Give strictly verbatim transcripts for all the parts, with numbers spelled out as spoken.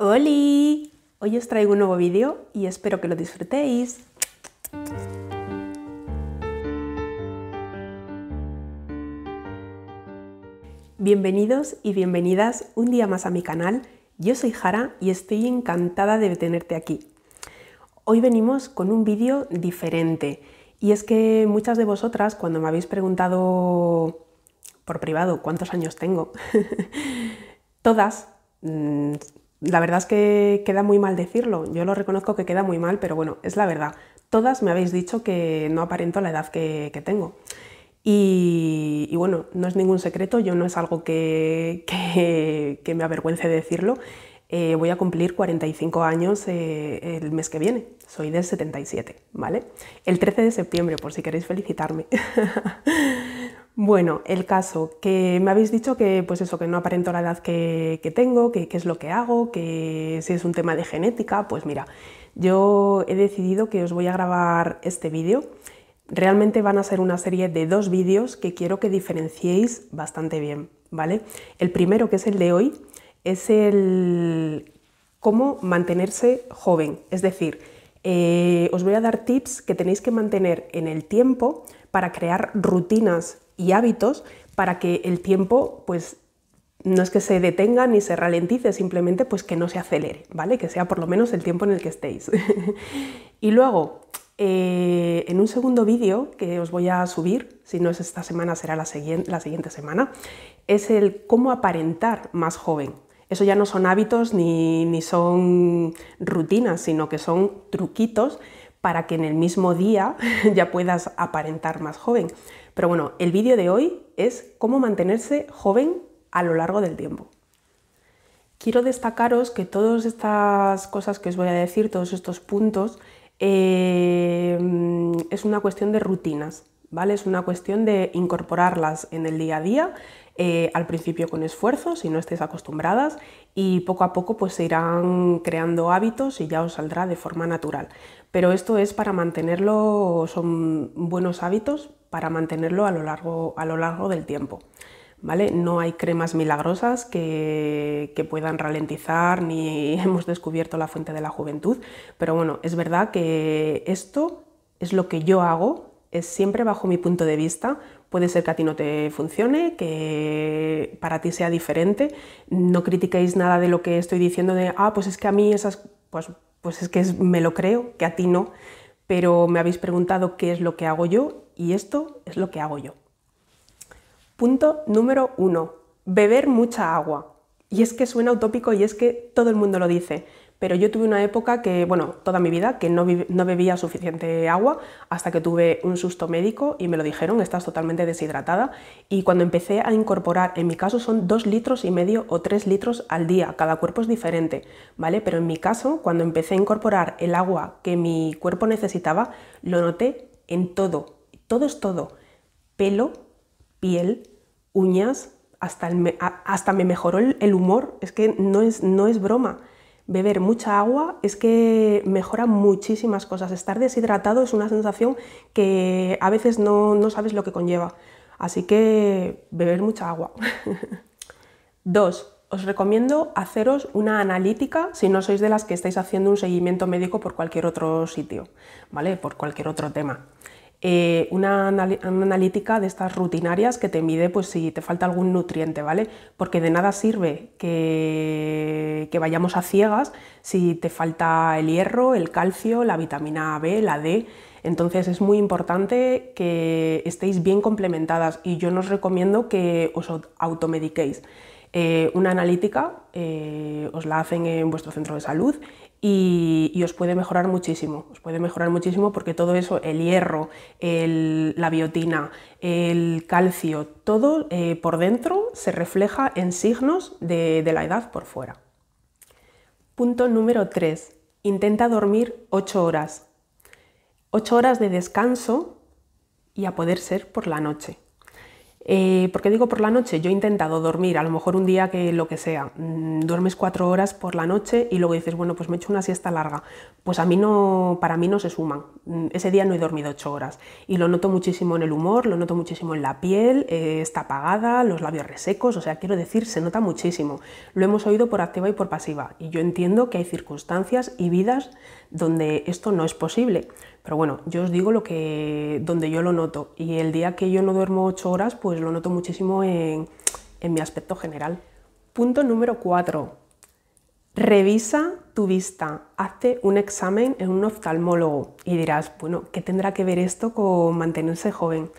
¡Holi! Hoy os traigo un nuevo vídeo y espero que lo disfrutéis. Bienvenidos y bienvenidas un día más a mi canal. Yo soy Jara y estoy encantada de tenerte aquí. Hoy venimos con un vídeo diferente y es que muchas de vosotras cuando me habéis preguntado por privado cuántos años tengo, todas, mmm, la verdad es que queda muy mal decirlo, yo lo reconozco que queda muy mal, pero bueno, es la verdad, todas me habéis dicho que no aparento la edad que, que tengo. Y, y bueno, no es ningún secreto, yo no es algo que, que, que me avergüence decirlo. Eh, voy a cumplir cuarenta y cinco años eh, el mes que viene, soy del setenta y siete, ¿vale? El trece de septiembre, por si queréis felicitarme. Bueno, el caso, que me habéis dicho que, pues eso, que no aparento la edad que, que tengo, que qué es lo que hago, que si es un tema de genética, pues mira, yo he decidido que os voy a grabar este vídeo. Realmente van a ser una serie de dos vídeos que quiero que diferenciéis bastante bien, ¿vale? El primero, que es el de hoy, es el cómo mantenerse joven. Es decir, eh, os voy a dar tips que tenéis que mantener en el tiempo para crear rutinas y hábitos para que el tiempo, pues, no es que se detenga ni se ralentice, simplemente pues que no se acelere, ¿vale? Que sea por lo menos el tiempo en el que estéis. Y luego, Eh, en un segundo vídeo que os voy a subir, si no es esta semana será la, la siguiente semana, es el cómo aparentar más joven. Eso ya no son hábitos ni, ni son rutinas, sino que son truquitos para que en el mismo día ya puedas aparentar más joven. Pero bueno, el vídeo de hoy es cómo mantenerse joven a lo largo del tiempo. Quiero destacaros que todas estas cosas que os voy a decir, todos estos puntos, Eh, es una cuestión de rutinas, ¿vale? Es una cuestión de incorporarlas en el día a día, eh, al principio con esfuerzo, si no estáis acostumbradas, y poco a poco pues se irán creando hábitos y ya os saldrá de forma natural. Pero esto es para mantenerlo, son buenos hábitos para mantenerlo a lo largo, a lo largo del tiempo, ¿vale? No hay cremas milagrosas que, que puedan ralentizar ni hemos descubierto la fuente de la juventud, pero bueno, es verdad que esto es lo que yo hago, es siempre bajo mi punto de vista. Puede ser que a ti no te funcione, que para ti sea diferente, no critiquéis nada de lo que estoy diciendo de ah, pues es que a mí esas, pues, pues es que es, me lo creo, que a ti no, pero me habéis preguntado qué es lo que hago yo y esto es lo que hago yo. Punto número uno, beber mucha agua. Y es que suena utópico y es que todo el mundo lo dice, pero yo tuve una época que, bueno, toda mi vida, que no, no bebía suficiente agua hasta que tuve un susto médico y me lo dijeron, estás totalmente deshidratada. Y cuando empecé a incorporar, en mi caso son dos litros y medio o tres litros al día, cada cuerpo es diferente, ¿vale? Pero en mi caso, cuando empecé a incorporar el agua que mi cuerpo necesitaba, lo noté en todo, todo es todo, pelo, piel, uñas, hasta, el, hasta me mejoró el, el humor, es que no es, no es broma. Beber mucha agua es que mejora muchísimas cosas. Estar deshidratado es una sensación que a veces no, no sabes lo que conlleva. Así que beber mucha agua. Dos, os recomiendo haceros una analítica si no sois de las que estáis haciendo un seguimiento médico por cualquier otro sitio, ¿vale? Por cualquier otro tema. Eh, una, anal- una analítica de estas rutinarias que te mide pues si te falta algún nutriente, ¿vale? Porque de nada sirve que, que vayamos a ciegas si te falta el hierro, el calcio, la vitamina B, la D. Entonces es muy importante que estéis bien complementadas y yo no os recomiendo que os automediquéis. Eh, una analítica eh, os la hacen en vuestro centro de salud y, y os puede mejorar muchísimo, os puede mejorar muchísimo porque todo eso, el hierro, el, la biotina, el calcio, todo eh, por dentro se refleja en signos de, de la edad por fuera. Punto número tres. Intenta dormir ocho horas. ocho horas de descanso y a poder ser por la noche. Eh, ¿Por qué digo por la noche? Yo he intentado dormir, a lo mejor un día que lo que sea, mmm, duermes cuatro horas por la noche y luego dices, bueno, pues me he hecho una siesta larga. Pues a mí no, para mí no se suman, ese día no he dormido ocho horas y lo noto muchísimo en el humor, lo noto muchísimo en la piel, eh, está apagada, los labios resecos, o sea, quiero decir, se nota muchísimo. Lo hemos oído por activa y por pasiva y yo entiendo que hay circunstancias y vidas donde esto no es posible. Pero bueno, yo os digo lo que, donde yo lo noto, y el día que yo no duermo ocho horas, pues lo noto muchísimo en, en mi aspecto general. Punto número cuatro. Revisa tu vista, hazte un examen en un oftalmólogo y dirás, bueno, ¿qué tendrá que ver esto con mantenerse joven?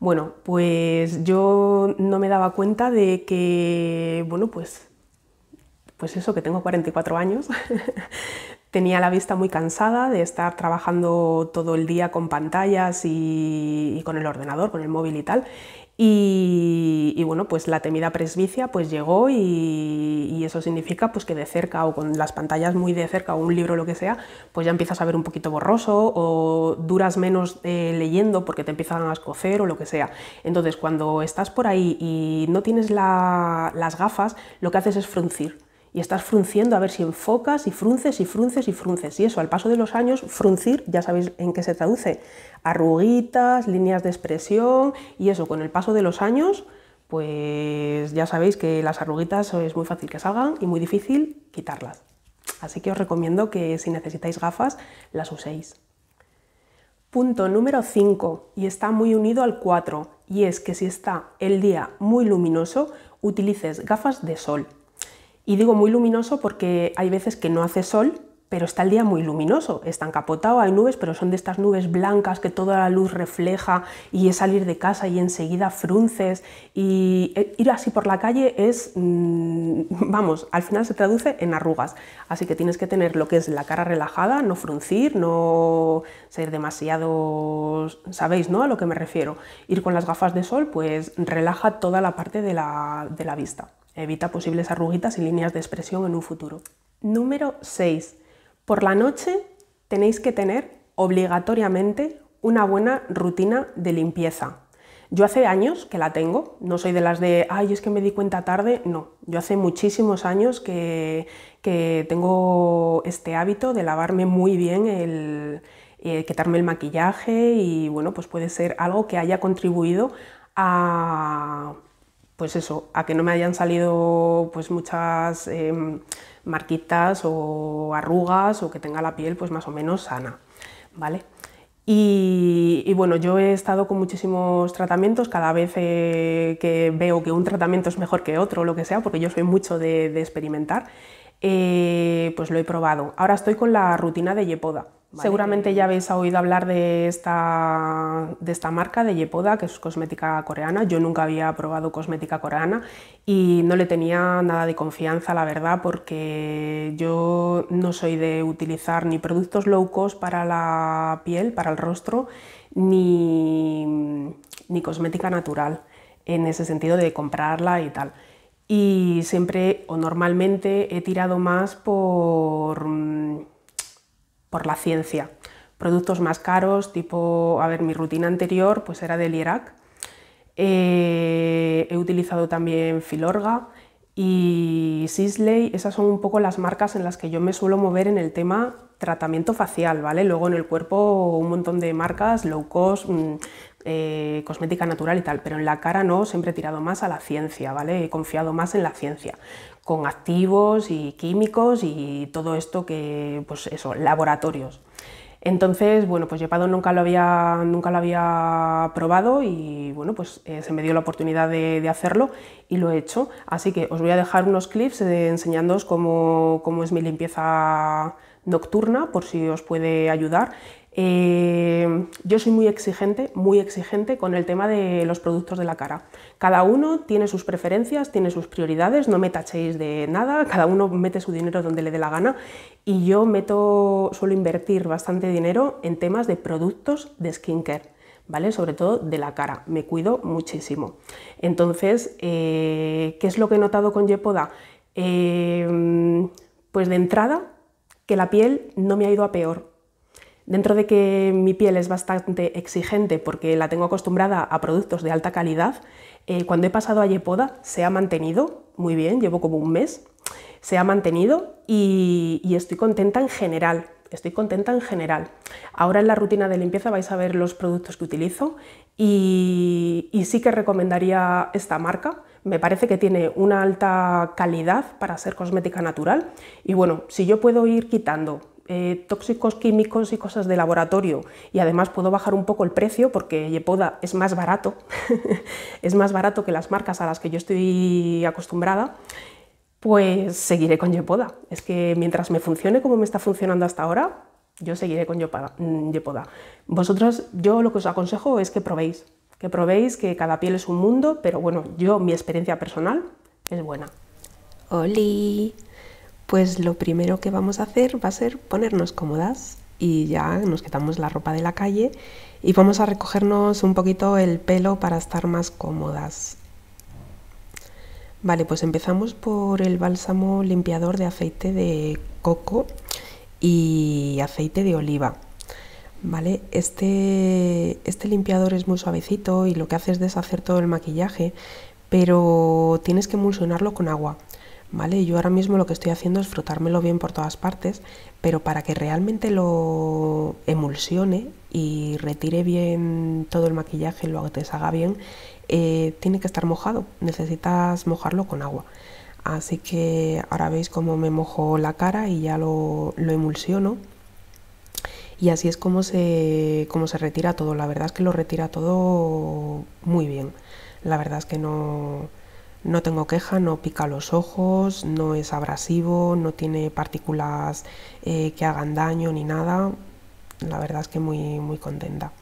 Bueno, pues yo no me daba cuenta de que, bueno, pues, pues eso, que tengo cuarenta y cuatro años. Tenía la vista muy cansada de estar trabajando todo el día con pantallas y, y con el ordenador, con el móvil y tal. Y, y bueno, pues la temida presbicia pues llegó y, y eso significa pues que de cerca o con las pantallas muy de cerca o un libro o lo que sea, pues ya empiezas a ver un poquito borroso o duras menos eh, leyendo porque te empiezan a escocer o lo que sea. Entonces cuando estás por ahí y no tienes la, las gafas, lo que haces es fruncir. Y estás frunciendo a ver si enfocas y frunces y frunces y frunces. Y eso, al paso de los años, fruncir, ya sabéis en qué se traduce, arruguitas, líneas de expresión y eso, con el paso de los años, pues ya sabéis que las arruguitas es muy fácil que salgan y muy difícil quitarlas. Así que os recomiendo que si necesitáis gafas, las uséis. Punto número cinco, y está muy unido al cuatro, y es que si está el día muy luminoso, utilices gafas de sol. Y digo muy luminoso porque hay veces que no hace sol, pero está el día muy luminoso, está encapotado, hay nubes, pero son de estas nubes blancas que toda la luz refleja y es salir de casa y enseguida frunces. Y ir así por la calle es, mmm, vamos, al final se traduce en arrugas. Así que tienes que tener lo que es la cara relajada, no fruncir, no ser demasiado, ¿sabéis, no? A lo que me refiero. Ir con las gafas de sol, pues relaja toda la parte de la, de la vista. Evita posibles arruguitas y líneas de expresión en un futuro. Número seis. Por la noche tenéis que tener obligatoriamente una buena rutina de limpieza. Yo hace años que la tengo, no soy de las de, ay, es que me di cuenta tarde, no. Yo hace muchísimos años que, que tengo este hábito de lavarme muy bien el... Eh, quitarme el maquillaje y, bueno, pues puede ser algo que haya contribuido a... pues eso, a que no me hayan salido pues muchas eh, marquitas o arrugas o que tenga la piel pues más o menos sana, ¿vale? Y, y bueno, yo he estado con muchísimos tratamientos, cada vez eh, que veo que un tratamiento es mejor que otro o lo que sea, porque yo soy mucho de, de experimentar, eh, pues lo he probado. Ahora estoy con la rutina de Yepoda. Vale. Seguramente ya habéis oído hablar de esta, de esta marca, de Yepoda, que es cosmética coreana. Yo nunca había probado cosmética coreana y no le tenía nada de confianza, la verdad, porque yo no soy de utilizar ni productos low cost para la piel, para el rostro, ni, ni cosmética natural, en ese sentido de comprarla y tal. Y siempre o normalmente he tirado más por... por la ciencia. Productos más caros, tipo, a ver, mi rutina anterior pues era de Lierac, eh, he utilizado también Filorga y Sisley, esas son un poco las marcas en las que yo me suelo mover en el tema tratamiento facial, ¿vale? Luego en el cuerpo un montón de marcas, low cost, eh, cosmética natural y tal, pero en la cara no, siempre he tirado más a la ciencia, ¿vale? He confiado más en la ciencia, con activos y químicos y todo esto que, pues eso, laboratorios. Entonces, bueno, pues Yepoda nunca lo había, nunca lo había probado y, bueno, pues eh, se me dio la oportunidad de, de hacerlo y lo he hecho. Así que os voy a dejar unos clips eh, enseñándoos cómo, cómo es mi limpieza nocturna, por si os puede ayudar. Eh, yo soy muy exigente, muy exigente con el tema de los productos de la cara. Cada uno tiene sus preferencias, tiene sus prioridades, no me tachéis de nada, cada uno mete su dinero donde le dé la gana y yo meto, suelo invertir bastante dinero en temas de productos de skincare, ¿vale? Sobre todo de la cara, me cuido muchísimo. Entonces, eh, ¿qué es lo que he notado con Yepoda? Eh, pues de entrada, que la piel no me ha ido a peor. Dentro de que mi piel es bastante exigente porque la tengo acostumbrada a productos de alta calidad, eh, cuando he pasado a Yepoda se ha mantenido muy bien, llevo como un mes, se ha mantenido y, y estoy contenta en general. Estoy contenta en general. Ahora en la rutina de limpieza vais a ver los productos que utilizo y, y sí que recomendaría esta marca. Me parece que tiene una alta calidad para ser cosmética natural y bueno, si yo puedo ir quitando eh, tóxicos, químicos y cosas de laboratorio y además puedo bajar un poco el precio porque Yepoda es más barato, es más barato que las marcas a las que yo estoy acostumbrada, pues seguiré con Yepoda. Es que mientras me funcione como me está funcionando hasta ahora, yo seguiré con Yepoda. Vosotros, yo lo que os aconsejo es que probéis, que probéis, que cada piel es un mundo, pero bueno, yo, mi experiencia personal es buena. ¡Oli! Pues lo primero que vamos a hacer va a ser ponernos cómodas y ya nos quitamos la ropa de la calle y vamos a recogernos un poquito el pelo para estar más cómodas. Vale, pues empezamos por el bálsamo limpiador de aceite de coco y aceite de oliva. Vale, este, este limpiador es muy suavecito y lo que hace es deshacer todo el maquillaje, pero tienes que emulsionarlo con agua. Vale, yo ahora mismo lo que estoy haciendo es frotármelo bien por todas partes, pero para que realmente lo emulsione y retire bien todo el maquillaje, lo deshaga bien, eh, tiene que estar mojado, necesitas mojarlo con agua. Así que ahora veis cómo me mojo la cara y ya lo, lo emulsiono. Y así es como se, como se retira todo, la verdad es que lo retira todo muy bien, la verdad es que no... No tengo queja, no pica los ojos, no es abrasivo, no tiene partículas eh, que hagan daño ni nada. La verdad es que muy, muy contenta.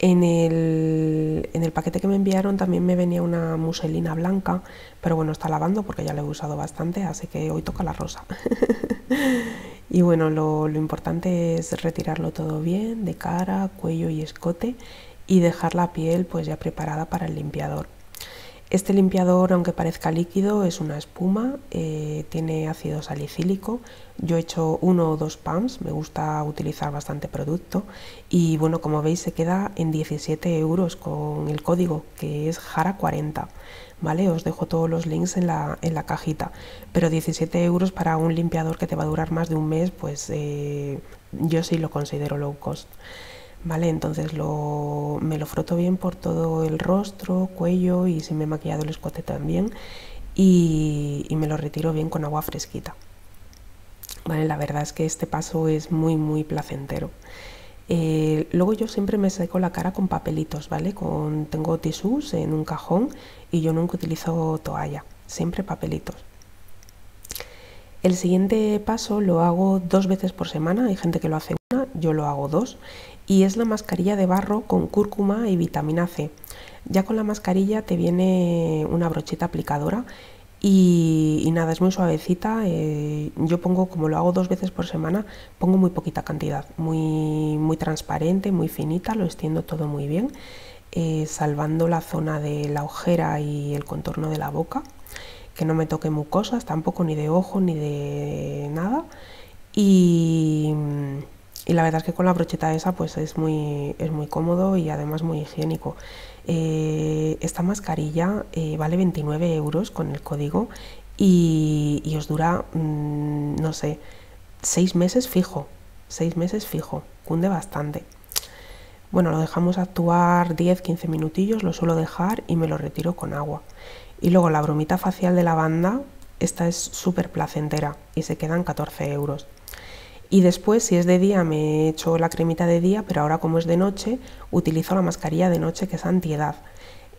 En el, en el paquete que me enviaron también me venía una muselina blanca, pero bueno, está lavando porque ya la he usado bastante, así que hoy toca la rosa. Y bueno, lo, lo importante es retirarlo todo bien, de cara, cuello y escote, y dejar la piel pues ya preparada para el limpiador. Este limpiador, aunque parezca líquido, es una espuma, eh, tiene ácido salicílico. Yo he hecho uno o dos pumps, me gusta utilizar bastante producto. Y bueno, como veis, se queda en diecisiete euros con el código, que es Jara cuarenta. ¿Vale? Os dejo todos los links en la, en la cajita. Pero diecisiete euros para un limpiador que te va a durar más de un mes, pues eh, yo sí lo considero low cost. Vale, entonces lo, me lo froto bien por todo el rostro, cuello y si me he maquillado el escote también y, y me lo retiro bien con agua fresquita. Vale, la verdad es que este paso es muy muy placentero. Eh, luego yo siempre me seco la cara con papelitos, ¿vale? Con, tengo tisús en un cajón y yo nunca utilizo toalla, siempre papelitos. El siguiente paso lo hago dos veces por semana, hay gente que lo hace una, yo lo hago dos. Y es la mascarilla de barro con cúrcuma y vitamina ce. Ya con la mascarilla te viene una brocheta aplicadora y, y nada, es muy suavecita. Eh, yo pongo, como lo hago dos veces por semana, pongo muy poquita cantidad, muy, muy transparente, muy finita, lo extiendo todo muy bien, eh, salvando la zona de la ojera y el contorno de la boca, que no me toque mucosas tampoco, ni de ojo, ni de nada. Y... Y la verdad es que con la brocheta esa pues es muy, es muy cómodo y además muy higiénico. Eh, esta mascarilla eh, vale veintinueve euros con el código y, y os dura, mmm, no sé, seis meses fijo. seis meses fijo, cunde bastante. Bueno, lo dejamos actuar diez a quince minutillos, lo suelo dejar y me lo retiro con agua. Y luego la bromita facial de lavanda, esta es súper placentera y se quedan catorce euros. Y después, si es de día, me echo la cremita de día, pero ahora como es de noche, utilizo la mascarilla de noche, que es antiedad.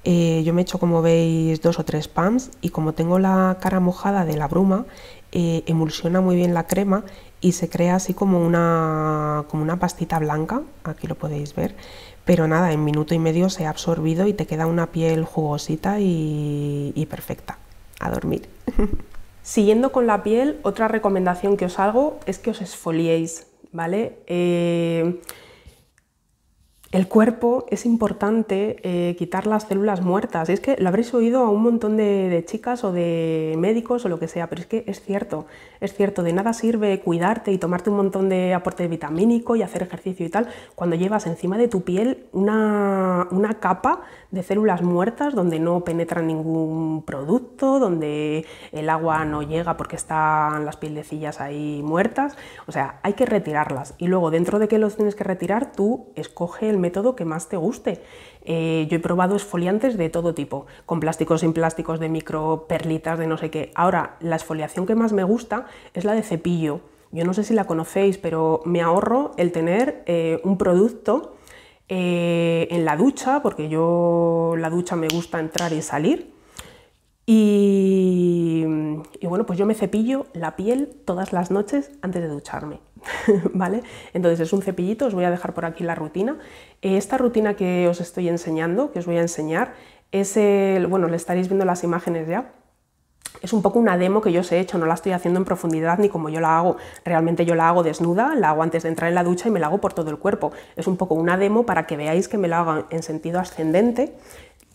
Eh, yo me echo, como veis, dos o tres pumps y como tengo la cara mojada de la bruma, eh, emulsiona muy bien la crema y se crea así como una, como una pastita blanca, aquí lo podéis ver, pero nada, en minuto y medio se ha absorbido y te queda una piel jugosita y, y perfecta. A dormir. Siguiendo con la piel, otra recomendación que os hago es que os exfoliéis, ¿vale? Eh, El cuerpo es importante eh, quitar las células muertas. Y es que lo habréis oído a un montón de, de chicas o de médicos o lo que sea, pero es que es cierto, es cierto, de nada sirve cuidarte y tomarte un montón de aporte vitamínico y hacer ejercicio y tal, cuando llevas encima de tu piel una, una capa de células muertas donde no penetra ningún producto, donde el agua no llega porque están las pielecillas ahí muertas. O sea, hay que retirarlas. Y luego, dentro de que los tienes que retirar, tú escoge el método que más te guste. Eh, yo he probado esfoliantes de todo tipo, con plásticos, sin plásticos, de micro, perlitas, de no sé qué. Ahora, la esfoliación que más me gusta es la de cepillo. Yo no sé si la conocéis, pero me ahorro el tener eh, un producto eh, en la ducha, porque yo la ducha me gusta entrar y salir. Y, y bueno, pues yo me cepillo la piel todas las noches antes de ducharme, ¿vale? Entonces es un cepillito, os voy a dejar por aquí la rutina. Esta rutina que os estoy enseñando, que os voy a enseñar, es el, bueno, le estaréis viendo las imágenes ya. Es un poco una demo que yo os he hecho, no la estoy haciendo en profundidad ni como yo la hago. Realmente yo la hago desnuda, la hago antes de entrar en la ducha y me la hago por todo el cuerpo. Es un poco una demo para que veáis que me la hago en sentido ascendente,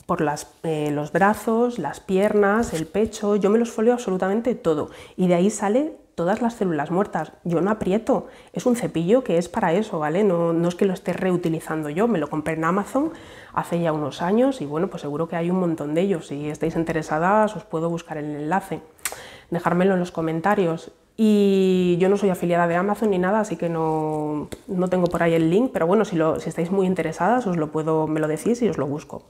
por las, eh, los brazos, las piernas, el pecho. Yo me los folio absolutamente todo y de ahí sale todas las células muertas. Yo no aprieto, es un cepillo que es para eso, ¿vale? No, no es que lo esté reutilizando yo, me lo compré en Amazon hace ya unos años y bueno, pues seguro que hay un montón de ellos. Si estáis interesadas os puedo buscar el enlace, dejármelo en los comentarios. Y yo no soy afiliada de Amazon ni nada, así que no, no tengo por ahí el link, pero bueno, si, lo, si estáis muy interesadas os lo puedo, me lo decís y os lo busco.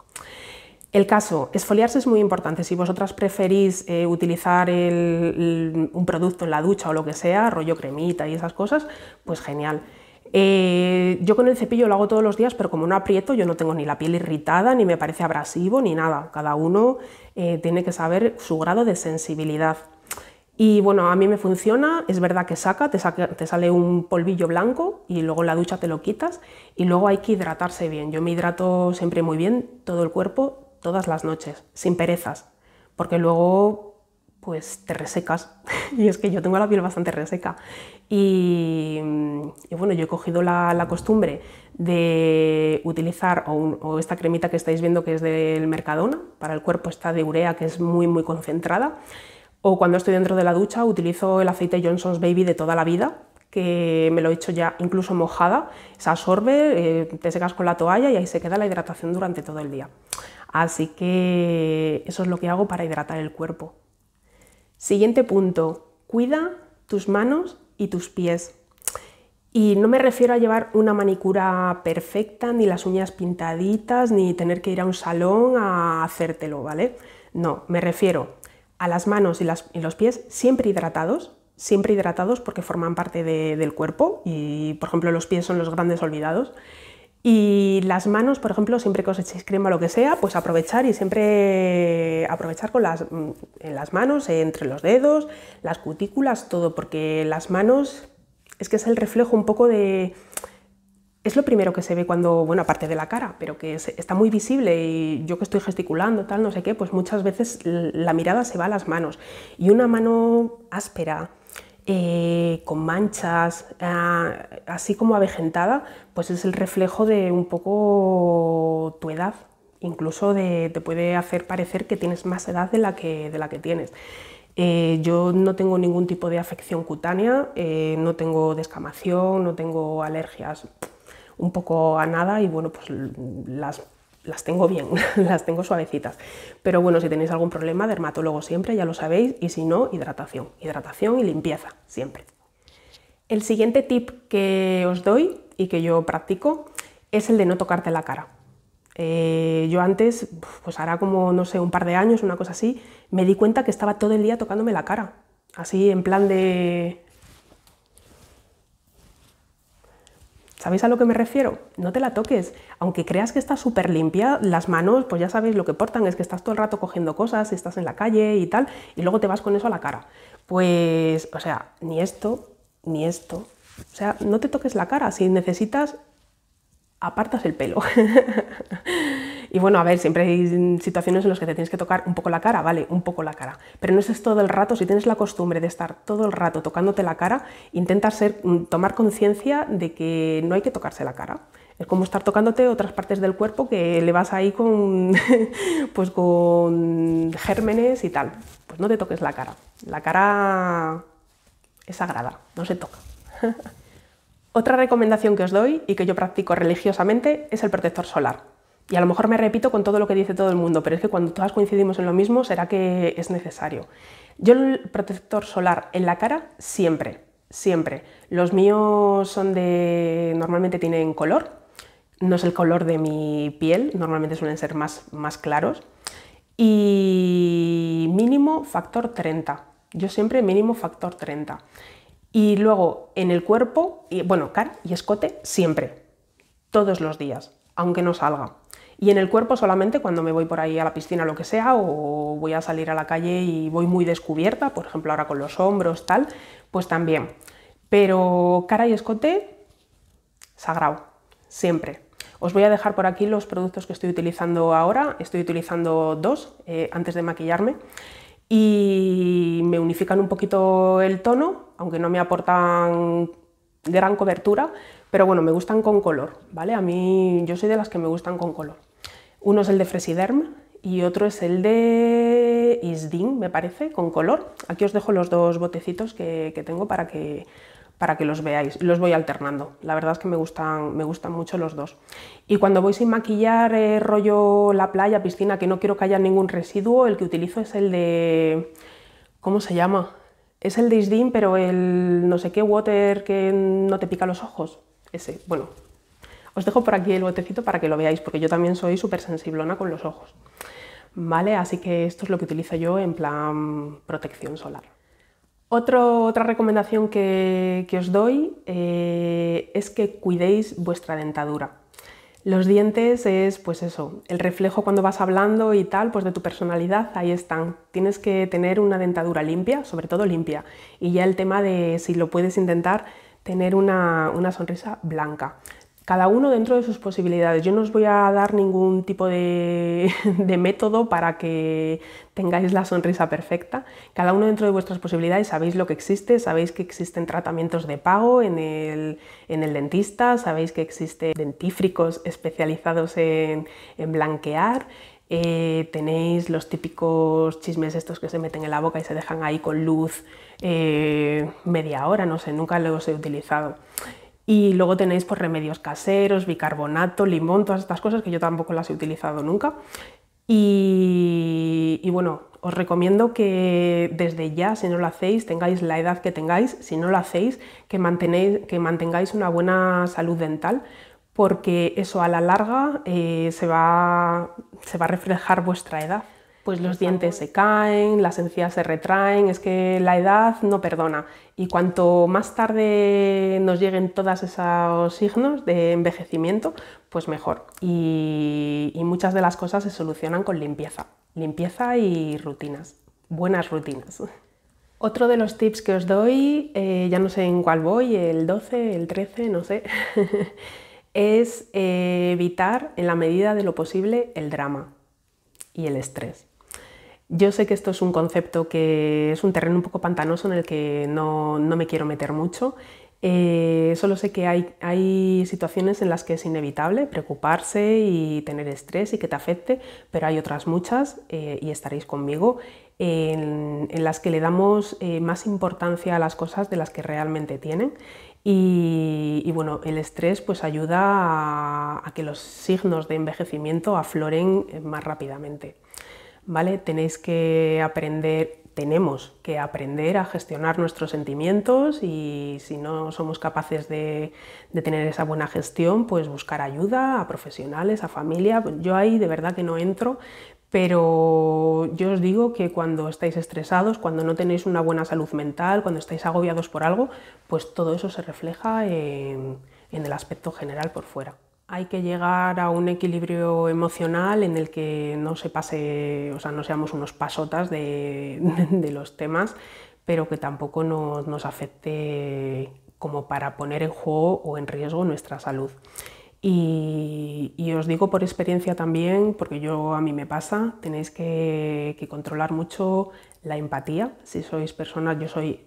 El caso, esfoliarse es muy importante. Si vosotras preferís eh, utilizar el, el, un producto en la ducha o lo que sea, rollo cremita y esas cosas, pues genial. Eh, yo con el cepillo lo hago todos los días, pero como no aprieto, yo no tengo ni la piel irritada, ni me parece abrasivo, ni nada. Cada uno eh, tiene que saber su grado de sensibilidad. Y bueno, a mí me funciona, es verdad que saca, te, saca, te sale un polvillo blanco y luego en la ducha te lo quitas. Y luego hay que hidratarse bien. Yo me hidrato siempre muy bien, todo el cuerpo, todas las noches, sin perezas, porque luego pues te resecas y es que yo tengo la piel bastante reseca y, y bueno, yo he cogido la, la costumbre de utilizar o, un, o esta cremita que estáis viendo que es del Mercadona, para el cuerpo, está de urea, que es muy muy concentrada, o cuando estoy dentro de la ducha utilizo el aceite Johnson's Baby de toda la vida, que me lo he hecho ya incluso mojada, se absorbe, eh, te secas con la toalla y ahí se queda la hidratación durante todo el día. Así que eso es lo que hago para hidratar el cuerpo. Siguiente punto, cuida tus manos y tus pies. Y no me refiero a llevar una manicura perfecta, ni las uñas pintaditas, ni tener que ir a un salón a hacértelo, ¿vale? No, me refiero a las manos y, las, y los pies siempre hidratados, siempre hidratados porque forman parte de, del cuerpo y, por ejemplo, los pies son los grandes olvidados. Y las manos, por ejemplo, siempre que os echéis crema o lo que sea, pues aprovechar y siempre aprovechar con las, en las manos, entre los dedos, las cutículas, todo, porque las manos es que es el reflejo un poco de... Es lo primero que se ve cuando, bueno, aparte de la cara, pero que se, está muy visible y yo que estoy gesticulando, tal, no sé qué, pues muchas veces la mirada se va a las manos y una mano áspera, Eh, con manchas, eh, así como avejentada, pues es el reflejo de un poco tu edad, incluso de, te puede hacer parecer que tienes más edad de la que, de la que tienes. Eh, yo no tengo ningún tipo de afección cutánea, eh, no tengo descamación, no tengo alergias un poco a nada y bueno, pues las... las tengo bien, las tengo suavecitas. Pero bueno, si tenéis algún problema, dermatólogo siempre, ya lo sabéis, y si no, hidratación, hidratación y limpieza, siempre. El siguiente tip que os doy y que yo practico es el de no tocarte la cara. Eh, yo antes, pues hará como, no sé, un par de años, una cosa así, me di cuenta que estaba todo el día tocándome la cara, así en plan de... ¿Sabéis a lo que me refiero? No te la toques. Aunque creas que está súper limpia, las manos, pues ya sabéis lo que portan, es que estás todo el rato cogiendo cosas, estás en la calle y tal, y luego te vas con eso a la cara. Pues, o sea, ni esto, ni esto. O sea, no te toques la cara. Si necesitas, apartas el pelo. Y bueno, a ver, siempre hay situaciones en las que te tienes que tocar un poco la cara, vale, un poco la cara. Pero no es todo el rato, si tienes la costumbre de estar todo el rato tocándote la cara, intenta ser, tomar conciencia de que no hay que tocarse la cara. Es como estar tocándote otras partes del cuerpo que le vas ahí con, pues con gérmenes y tal. Pues no te toques la cara. La cara es sagrada, no se toca. Otra recomendación que os doy y que yo practico religiosamente es el protector solar. Y a lo mejor me repito con todo lo que dice todo el mundo, pero es que cuando todas coincidimos en lo mismo será que es necesario. Yo el protector solar en la cara siempre, siempre. Los míos son de... normalmente tienen color. No es el color de mi piel, normalmente suelen ser más, más claros. Y mínimo factor treinta. Yo siempre mínimo factor treinta. Y luego en el cuerpo, y, bueno, cara y escote siempre, todos los días, aunque no salga. Y en el cuerpo solamente cuando me voy por ahí a la piscina o lo que sea, o voy a salir a la calle y voy muy descubierta, por ejemplo ahora con los hombros, tal, pues también. Pero cara y escote, sagrado, siempre. Os voy a dejar por aquí los productos que estoy utilizando ahora. Estoy utilizando dos eh, antes de maquillarme y me unifican un poquito el tono, aunque no me aportan gran cobertura, pero bueno, me gustan con color, ¿vale? A mí, yo soy de las que me gustan con color. Uno es el de Fresiderm y otro es el de Isdín, me parece, con color. Aquí os dejo los dos botecitos que, que tengo para que... para que los veáis, los voy alternando. La verdad es que me gustan, me gustan mucho los dos. Y cuando voy sin maquillar, eh, rollo la playa, piscina, que no quiero que haya ningún residuo, el que utilizo es el de... ¿cómo se llama? Es el de Isdín, pero el no sé qué water que no te pica los ojos. Ese, bueno, os dejo por aquí el botecito para que lo veáis, porque yo también soy súper sensiblona con los ojos. Vale, así que esto es lo que utilizo yo en plan protección solar. Otro, otra recomendación que, que os doy eh, es que cuidéis vuestra dentadura. Los dientes es, pues eso, el reflejo cuando vas hablando y tal, pues de tu personalidad, ahí están. Tienes que tener una dentadura limpia, sobre todo limpia. Y ya el tema de, si lo puedes intentar, tener una, una sonrisa blanca. Cada uno dentro de sus posibilidades. Yo no os voy a dar ningún tipo de, de método para que tengáis la sonrisa perfecta. Cada uno dentro de vuestras posibilidades, sabéis lo que existe, sabéis que existen tratamientos de pago en el, en el dentista, sabéis que existen dentífricos especializados en, en blanquear, eh, tenéis los típicos chismes estos que se meten en la boca y se dejan ahí con luz eh, media hora, no sé, nunca los he utilizado. Y luego tenéis pues, remedios caseros, bicarbonato, limón, todas estas cosas que yo tampoco las he utilizado nunca. Y, y bueno, os recomiendo que desde ya, si no lo hacéis, tengáis la edad que tengáis, si no lo hacéis, que, mantenéis, que mantengáis una buena salud dental, porque eso a la larga eh, se va, se va a reflejar vuestra edad. Pues los dientes se caen, las encías se retraen, es que la edad no perdona. Y cuanto más tarde nos lleguen todos esos signos de envejecimiento, pues mejor. Y, y muchas de las cosas se solucionan con limpieza. Limpieza y rutinas, buenas rutinas. Otro de los tips que os doy, eh, ya no sé en cuál voy, el doce, el trece, no sé, es eh, evitar en la medida de lo posible el drama y el estrés. Yo sé que esto es un concepto que es un terreno un poco pantanoso en el que no, no me quiero meter mucho. Eh, solo sé que hay, hay situaciones en las que es inevitable preocuparse y tener estrés y que te afecte, pero hay otras muchas, eh, y estaréis conmigo, en, en las que le damos eh, más importancia a las cosas de las que realmente tienen. Y, y bueno, el estrés pues ayuda a, a que los signos de envejecimiento afloren más rápidamente. ¿Vale? Tenéis que aprender, tenemos que aprender a gestionar nuestros sentimientos y si no somos capaces de, de tener esa buena gestión, pues buscar ayuda a profesionales, a familia. Yo ahí de verdad que no entro, pero yo os digo que cuando estáis estresados, cuando no tenéis una buena salud mental, cuando estáis agobiados por algo, pues todo eso se refleja en, en el aspecto general por fuera. Hay que llegar a un equilibrio emocional en el que no se pase, o sea, no seamos unos pasotas de, de los temas, pero que tampoco nos, nos afecte como para poner en juego o en riesgo nuestra salud. Y, y os digo por experiencia también, porque yo a mí me pasa, tenéis que, que controlar mucho la empatía. Si sois personas, yo soy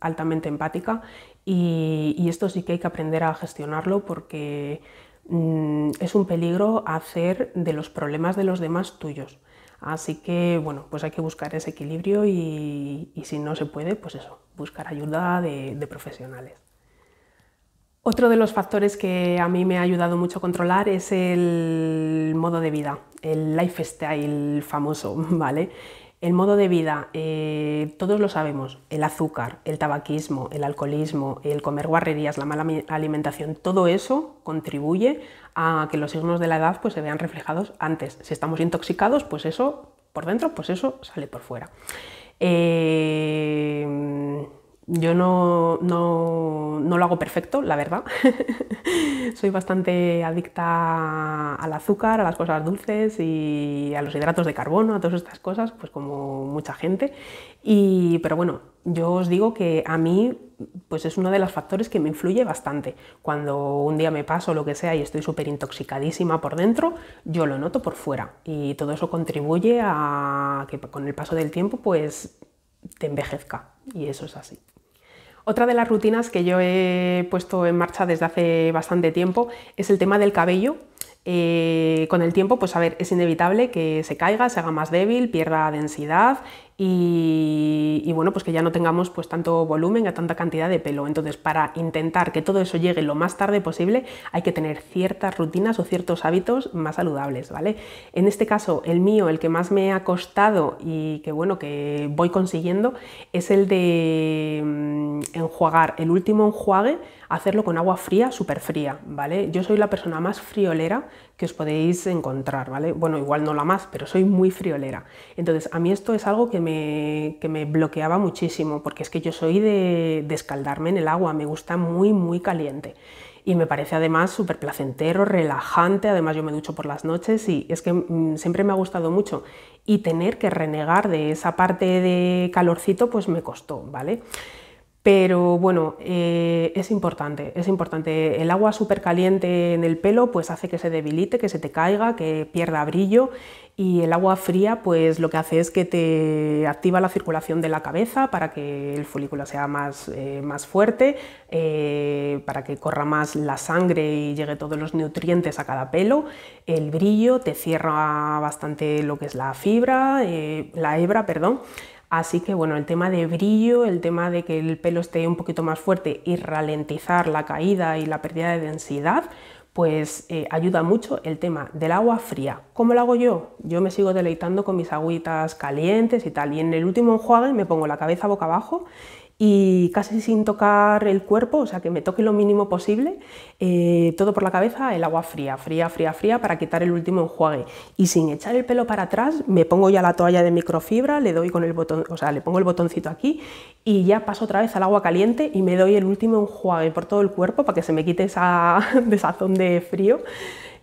altamente empática y, y esto sí que hay que aprender a gestionarlo porque mmm, es un peligro hacer de los problemas de los demás tuyos. Así que, bueno, pues hay que buscar ese equilibrio y, y si no se puede, pues eso, buscar ayuda de, de profesionales. Otro de los factores que a mí me ha ayudado mucho a controlar es el modo de vida, el lifestyle famoso, ¿vale? El modo de vida, eh, todos lo sabemos, el azúcar, el tabaquismo, el alcoholismo, el comer guarrerías, la mala alimentación, todo eso contribuye a que los signos de la edad pues, se vean reflejados antes. Si estamos intoxicados, pues eso por dentro, pues eso sale por fuera. Eh... Yo no, no, no lo hago perfecto, la verdad. Soy bastante adicta al azúcar, a las cosas dulces y a los hidratos de carbono, a todas estas cosas, pues como mucha gente. Y, pero bueno, yo os digo que a mí pues es uno de los factores que me influye bastante. Cuando un día me paso lo que sea y estoy súper intoxicadísima por dentro, yo lo noto por fuera. Y todo eso contribuye a que con el paso del tiempo pues te envejezca. Y eso es así. Otra de las rutinas que yo he puesto en marcha desde hace bastante tiempo es el tema del cabello. Eh, con el tiempo, pues a ver, es inevitable que se caiga, se haga más débil, pierda densidad y, y bueno, pues que ya no tengamos pues tanto volumen, a tanta cantidad de pelo. Entonces, para intentar que todo eso llegue lo más tarde posible, hay que tener ciertas rutinas o ciertos hábitos más saludables, ¿vale? En este caso, el mío, el que más me ha costado y que bueno, que voy consiguiendo, es el de enjuagar, el último enjuague, hacerlo con agua fría, súper fría, ¿vale? Yo soy la persona más friolera que os podéis encontrar, ¿vale? Bueno, igual no la más, pero soy muy friolera. Entonces, a mí esto es algo que me, que me bloqueaba muchísimo, porque es que yo soy de, de escaldarme en el agua, me gusta muy, muy caliente. Y me parece además súper placentero, relajante, además yo me ducho por las noches y es que mm, siempre me ha gustado mucho. Y tener que renegar de esa parte de calorcito, pues me costó, ¿vale? Pero bueno, eh, es importante, es importante. El agua súper caliente en el pelo pues hace que se debilite, que se te caiga, que pierda brillo y el agua fría pues lo que hace es que te activa la circulación de la cabeza para que el folículo sea más, eh, más fuerte, eh, para que corra más la sangre y llegue todos los nutrientes a cada pelo, el brillo, te cierra bastante lo que es la fibra, eh, la hebra, perdón. Así que bueno, el tema de brillo, el tema de que el pelo esté un poquito más fuerte y ralentizar la caída y la pérdida de densidad, pues eh, ayuda mucho el tema del agua fría. ¿Cómo lo hago yo? Yo me sigo deleitando con mis agüitas calientes y tal, y en el último enjuague me pongo la cabeza boca abajo y casi sin tocar el cuerpo, o sea que me toque lo mínimo posible, eh, todo por la cabeza, el agua fría, fría, fría, fría, para quitar el último enjuague. Y sin echar el pelo para atrás, me pongo ya la toalla de microfibra, le doy con el botón, o sea, le pongo el botoncito aquí y ya paso otra vez al agua caliente y me doy el último enjuague por todo el cuerpo para que se me quite esa desazón de frío,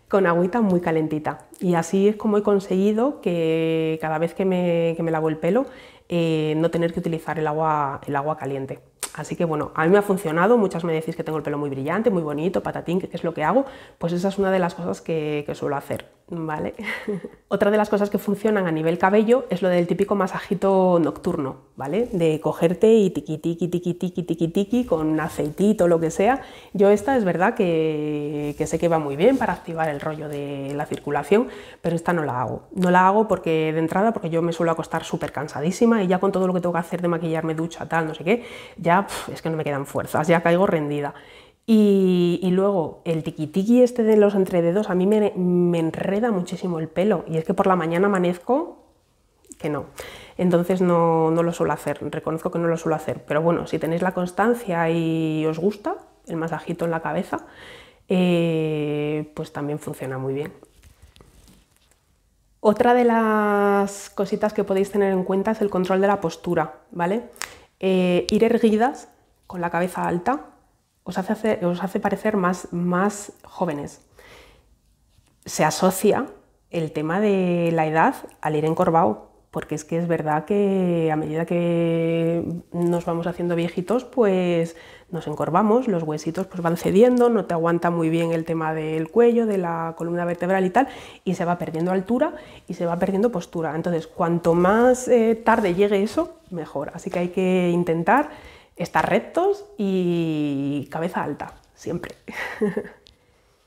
con agüita muy calentita. Y así es como he conseguido que cada vez que me, que me lavo el pelo, Eh, no tener que utilizar el agua, el agua caliente. Así que bueno, a mí me ha funcionado, muchas me decís que tengo el pelo muy brillante, muy bonito, patatín, que es lo que hago, pues esa es una de las cosas que, que suelo hacer, ¿vale? Otra de las cosas que funcionan a nivel cabello es lo del típico masajito nocturno, ¿vale? De cogerte y tiqui tiqui tiqui tiqui tiqui tiqui con aceitito, lo que sea. Yo esta es verdad que, que sé que va muy bien para activar el rollo de la circulación, pero esta no la hago. No la hago porque de entrada, porque yo me suelo acostar súper cansadísima y ya con todo lo que tengo que hacer de maquillarme, ducha, tal, no sé qué, ya pf, es que no me quedan fuerzas, ya caigo rendida. Y, y luego el tiquitiqui este de los entrededos a mí me, me enreda muchísimo el pelo y es que por la mañana amanezco que no. Entonces no, no lo suelo hacer, reconozco que no lo suelo hacer, pero bueno, si tenéis la constancia y os gusta el masajito en la cabeza, eh, pues también funciona muy bien. Otra de las cositas que podéis tener en cuenta es el control de la postura, ¿vale? Eh, ir erguidas, con la cabeza alta, os hace, hacer, os hace parecer más, más jóvenes. Se asocia el tema de la edad al ir encorvado, porque es que es verdad que a medida que nos vamos haciendo viejitos, pues nos encorvamos, los huesitos pues van cediendo, no te aguanta muy bien el tema del cuello, de la columna vertebral y tal, y se va perdiendo altura y se va perdiendo postura. Entonces, cuanto más eh, tarde llegue eso, mejor. Así que hay que intentar estar rectos y cabeza alta, siempre.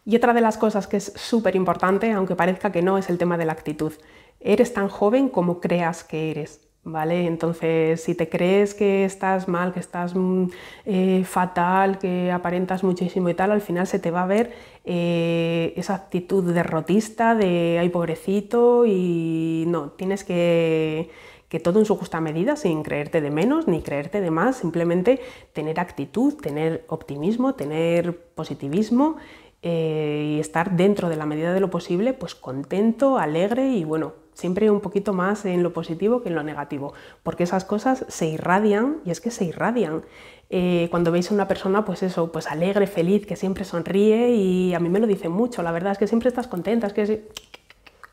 Y otra de las cosas que es súper importante, aunque parezca que no, es el tema de la actitud. Eres tan joven como creas que eres, ¿vale? Entonces, si te crees que estás mal, que estás eh, fatal, que aparentas muchísimo y tal, al final se te va a ver eh, esa actitud derrotista de ¡ay, pobrecito! Y no, tienes que... que todo en su justa medida, sin creerte de menos ni creerte de más, simplemente tener actitud, tener optimismo, tener positivismo eh, y estar dentro de la medida de lo posible pues contento, alegre y bueno, siempre un poquito más en lo positivo que en lo negativo, porque esas cosas se irradian y es que se irradian. Eh, cuando veis a una persona pues eso, pues alegre, feliz, que siempre sonríe y a mí me lo dicen mucho, la verdad es que siempre estás contenta, es que... Sí.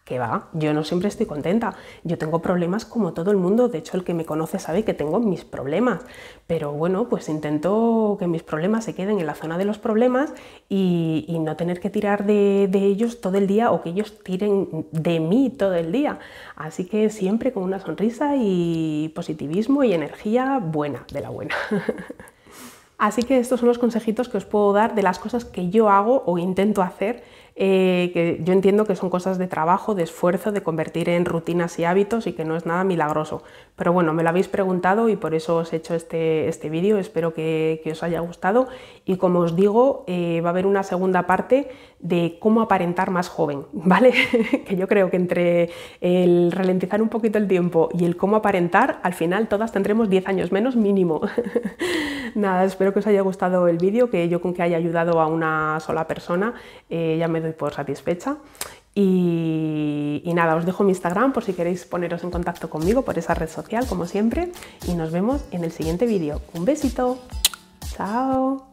Que va, yo no siempre estoy contenta, yo tengo problemas como todo el mundo, de hecho el que me conoce sabe que tengo mis problemas, pero bueno, pues intento que mis problemas se queden en la zona de los problemas y, y no tener que tirar de, de ellos todo el día o que ellos tiren de mí todo el día, así que siempre con una sonrisa y positivismo y energía buena, de la buena. Así que estos son los consejitos que os puedo dar de las cosas que yo hago o intento hacer, eh, que yo entiendo que son cosas de trabajo, de esfuerzo, de convertir en rutinas y hábitos y que no es nada milagroso. Pero bueno, me lo habéis preguntado y por eso os he hecho este, este vídeo, espero que, que os haya gustado. Y como os digo, eh, va a haber una segunda parte de cómo aparentar más joven, ¿vale? Que yo creo que entre el ralentizar un poquito el tiempo y el cómo aparentar, al final todas tendremos diez años menos mínimo. Nada, espero que os haya gustado el vídeo, que yo con que haya ayudado a una sola persona eh, ya me doy por satisfecha. Y, y nada, os dejo mi Instagram por si queréis poneros en contacto conmigo por esa red social, como siempre. Y nos vemos en el siguiente vídeo. Un besito. Chao.